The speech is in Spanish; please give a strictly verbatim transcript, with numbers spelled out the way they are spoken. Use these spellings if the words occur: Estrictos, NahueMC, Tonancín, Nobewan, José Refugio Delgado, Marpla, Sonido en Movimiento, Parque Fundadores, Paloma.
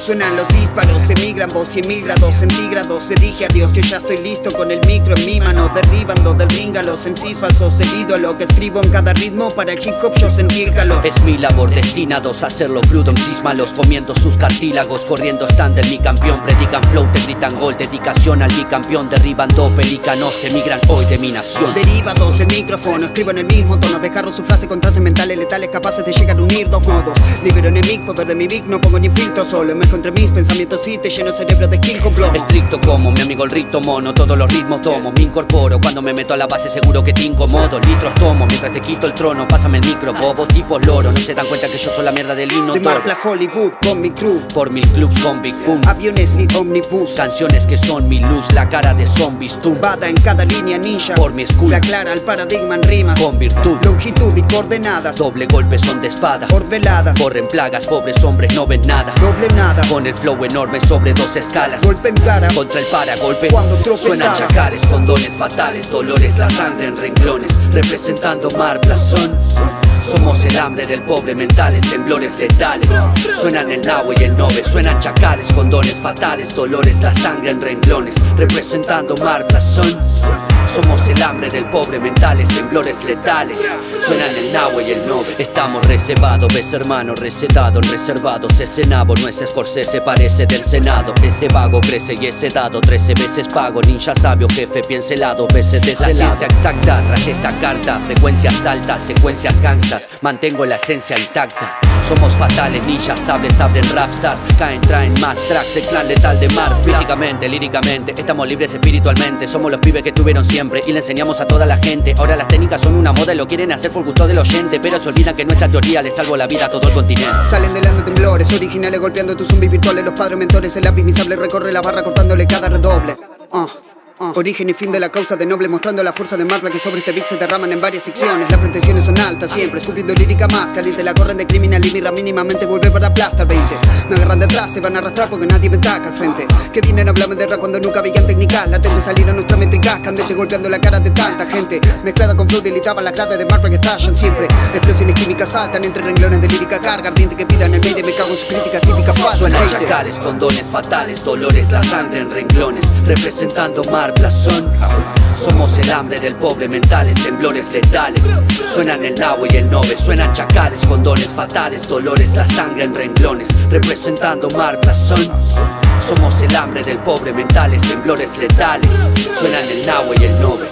Suenan los disparos, emigran vos y emigrados, centígrados. Se dije adiós, yo ya estoy listo con el micro en mi mano, derribando del ring a los M Cs falsos, seguido a lo que escribo en cada ritmo. Para el hip hop yo sentí el calor. Es mi labor, destinados a hacerlo crudo, M Cs malos comiendo sus cartílagos, corriendo stand del mi campeón. Predican flow, te gritan gol, dedicación al mi campeón, derribando pelícanos que emigran hoy de mi nación. Derivados en micrófono, escribo en el mismo tono, dejaron su frase con frases mentales letales capaces de llegar a unir dos modos. Libero enemigo, poder de mi big, no pongo ni filtro, solo me entre mis pensamientos y te lleno cerebro de skill con plomo. Estricto como mi amigo el ricto mono, todos los ritmos tomo, me incorporo. Cuando me meto a la base seguro que te incomodo. Litros tomo, mientras te quito el trono, pásame el micro, bobo tipo loro. No se dan cuenta que yo soy la mierda del himno. De Marpla Hollywood con mi crew, por mil clubs con Big Boom, aviones y omnibus, canciones que son mi luz, la cara de zombies tumbada en cada línea ninja, por mi school, la clara al paradigma en rimas, con virtud, longitud y coordenadas, doble golpe son de espada, por velada, corren plagas, pobres hombres no ven nada, doble nada. Con el flow enorme sobre dos escalas, golpe en cara, contra el paragolpe, cuando tropezaba. Suenan chacales, condones fatales, dolores, la sangre en renglones, representando Marpla son. Somos el hambre del pobre, mentales, temblores letales. Suenan el Nahue y el Nobe, suenan chacales, condones fatales, dolores, la sangre en renglones, representando Marpla son. Somos el hambre del pobre, mentales, temblores letales. Suenan el Nahue y el Nobe. Estamos reservados, ves hermano, recetados, reservados. Ese nabo no es Scorsese, parece del Senado. Ese vago crece y ese dado, trece veces pago. Ninja sabio, jefe bien celado, veces deselado. La ciencia exacta, tras esa carta, frecuencias altas, secuencias gangstas. Mantengo la esencia intacta. Somos fatales, ninjas, sables, abren rapstars. Caen, traen más tracks, el clan letal de Marpla. Físicamente, líricamente, estamos libres espiritualmente. Somos los pibes que tuvieron siempre y le enseñamos a toda la gente. Ahora las técnicas son una moda y lo quieren hacer por gusto del oyente, pero se olvidan que nuestra teoría le salvó la vida a todo el continente. Salen del ano temblores, originales golpeando tus zombies virtuales. Los padres mentores, el lápiz mi sable recorre la barra cortándole cada redoble. Oh. Uh. Origen y fin de la causa de noble, mostrando la fuerza de Marpla que sobre este beat se derraman en varias secciones. Las pretensiones son altas, siempre escupiendo lírica más caliente. La corren de criminal y mirra mínimamente vuelve para aplastar veinte. Me agarran de atrás, se van a arrastrar porque nadie me ataca al frente. Que vienen a hablarme de rap cuando nunca veían técnicas. Latente salieron nuestra métrica, candente golpeando la cara de tanta gente. Mezclada con flow dilitaban las gradas de Marpla que estallan siempre. Explosiones químicas saltan entre renglones de lírica carga ardiente que pidan el medio. Me cago en sus críticas típicas falsas. Suenan chacales, condones fatales, dolores, la sangre en renglones, representando Marpla. Son. Somos el hambre del pobre, mentales, temblores letales. Suenan el Nahue y el Nobe, suenan chacales, condones fatales, dolores, la sangre en renglones, representando Marpla son. Somos el hambre del pobre, mentales, temblores letales. Suenan el Nahue y el Nobe.